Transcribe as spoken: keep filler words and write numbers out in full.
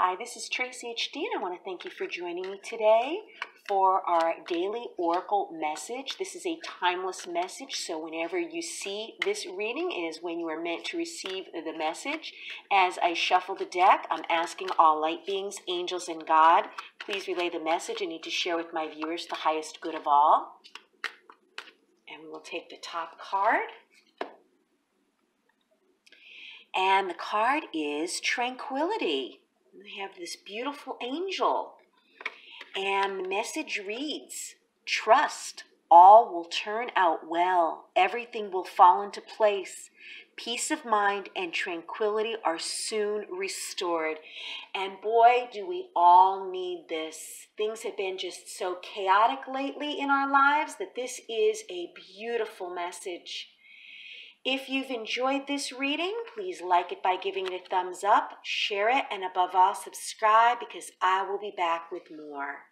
Hi, this is TraceyHD, and I want to thank you for joining me today for our daily oracle message. This is a timeless message, so whenever you see this reading is when you are meant to receive the message. As I shuffle the deck, I'm asking all light beings, angels, and God, please relay the message I need to share with my viewers, the highest good of all. And we will take the top card. And the card is Tranquility. We have this beautiful angel, and the message reads, trust, all will turn out well, everything will fall into place, peace of mind and tranquility are soon restored. And boy, do we all need this. Things have been just so chaotic lately in our lives that this is a beautiful message. If you've enjoyed this reading, please like it by giving it a thumbs up, share it, and above all, subscribe, because I will be back with more.